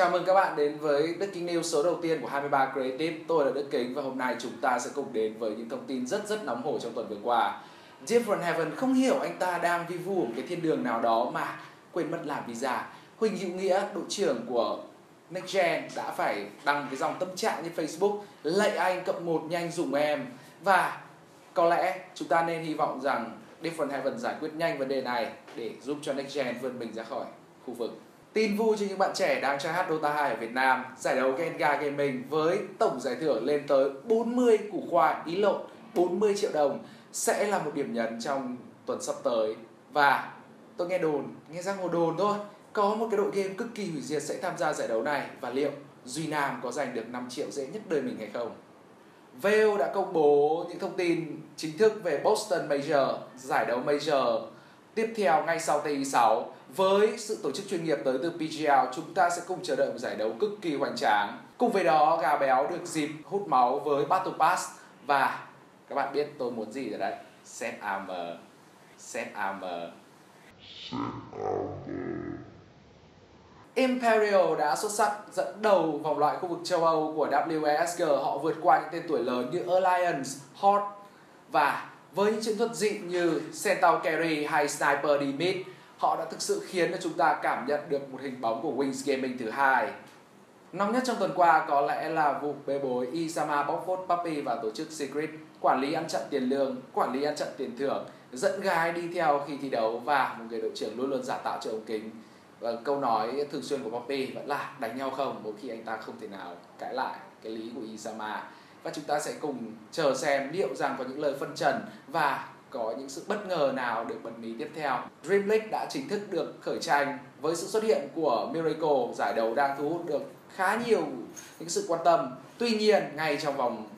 Chào mừng các bạn đến với Đức Kính News số đầu tiên của 23 Creative. Tôi là Đức Kính và hôm nay chúng ta sẽ cùng đến với những thông tin rất nóng hổi trong tuần vừa qua. Different Heaven không hiểu anh ta đang vi vu một cái thiên đường nào đó mà quên mất làm visa. Huỳnh Hữu Nghĩa, đội trưởng của NextGen đã phải đăng cái dòng tâm trạng trên Facebook: lạy anh +1 nhanh dùm em. Và có lẽ chúng ta nên hy vọng rằng Different Heaven giải quyết nhanh vấn đề này để giúp cho NextGen vươn mình ra khỏi khu vực. Tin vui cho những bạn trẻ đang chơi hát Dota 2 ở Việt Nam, giải đấu Gengar Gaming với tổng giải thưởng lên tới 40 củ khoai, ý lộn 40 triệu đồng sẽ là một điểm nhấn trong tuần sắp tới. Và tôi nghe giang hồ đồn thôi, có một cái đội game cực kỳ hủy diệt sẽ tham gia giải đấu này và liệu Duy Nam có giành được 5 triệu dễ nhất đời mình hay không? VEO đã công bố những thông tin chính thức về Boston Major, giải đấu Major tiếp theo ngay sau TI6. Với sự tổ chức chuyên nghiệp tới từ pgl, chúng ta sẽ cùng chờ đợi một giải đấu cực kỳ hoành tráng. Cùng với đó, gà béo được dịp hút máu với Battle Pass. Và các bạn biết tôi muốn gì rồi đấy. Seth Armour. Seth Armour. Imperial đã xuất sắc dẫn đầu vòng loại khu vực châu Âu của WESG. Họ vượt qua những tên tuổi lớn như Alliance, Horde và với những chiến thuật dị như Centao Carry hay Sniper Dimit. Họ đã thực sự khiến cho chúng ta cảm nhận được một hình bóng của Wings Gaming thứ hai. Nóng nhất trong tuần qua có lẽ là vụ bê bối Isama bóc phốt Poppy và tổ chức Secret, quản lý ăn chặn tiền lương, quản lý ăn chặn tiền thưởng, dẫn gái đi theo khi thi đấu và một người đội trưởng luôn luôn giả tạo cho ống kính. Và câu nói thường xuyên của Poppy vẫn là đánh nhau không, mỗi khi anh ta không thể nào cãi lại cái lý của Isama. Và chúng ta sẽ cùng chờ xem liệu rằng có những lời phân trần và có những sự bất ngờ nào được bật mí tiếp theo. Dream League đã chính thức được khởi tranh với sự xuất hiện của Miracle, giải đấu đang thu hút được khá nhiều những sự quan tâm. Tuy nhiên, ngay trong vòng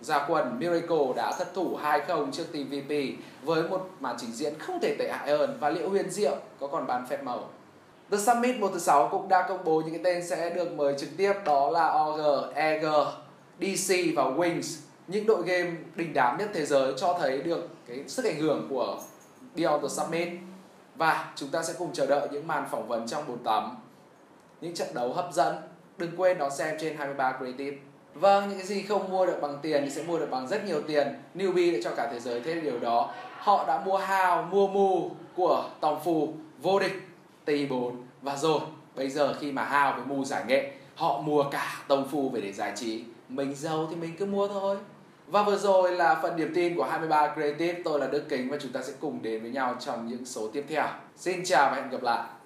ra quân, Miracle đã thất thủ 2-0 trước TVP với một màn trình diễn không thể tệ hại hơn. Và liệu Huyền Diệu có còn bán phép màu? The Summit 1/6 cũng đã công bố những cái tên sẽ được mời trực tiếp, đó là OG, EG, DC và Wings. Những đội game đình đám nhất thế giới cho thấy được cái sức ảnh hưởng của The Summit. Và chúng ta sẽ cùng chờ đợi những màn phỏng vấn trong bồn tắm, những trận đấu hấp dẫn. Đừng quên đón xem trên 23 Creative. Vâng, những cái gì không mua được bằng tiền thì sẽ mua được bằng rất nhiều tiền. Newbie đã cho cả thế giới thấy điều đó. Họ đã mua hào, mua mù của Tông Phu, vô địch TI4. Và rồi, bây giờ khi mà hào với mù giải nghệ, họ mua cả Tông Phu về để giải trí. Mình giàu thì mình cứ mua thôi. Và vừa rồi là phần điểm tin của 23 Creative. Tôi là Đức Kính và chúng ta sẽ cùng đến với nhau trong những số tiếp theo. Xin chào và hẹn gặp lại.